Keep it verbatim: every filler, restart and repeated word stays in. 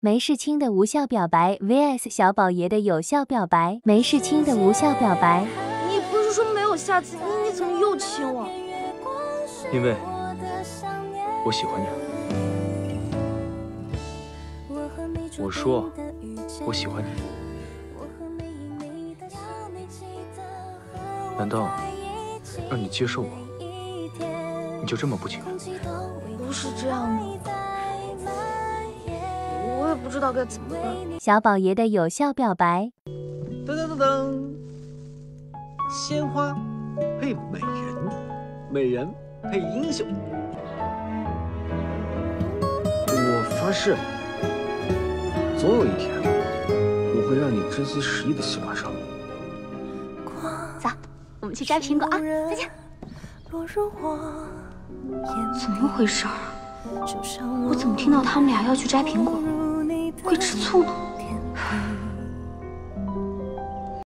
梅世清的无效表白 vs 小宝爷的有效表白。梅世清的无效表白。你不是说没有下次，你你怎么又亲我？因为我喜欢你。我说我喜欢你，难道让你接受我？ 你就这么不情愿？不是这样的，我也不知道该怎么办。小宝爷的有效表白。噔噔噔噔，鲜花配美人，美人配英雄。我发誓，总有一天，我会让你真心实意的喜欢上我。走，我们去摘苹果啊！再见。落入我 怎么回事儿？我怎么听到他们俩要去摘苹果，会吃醋呢？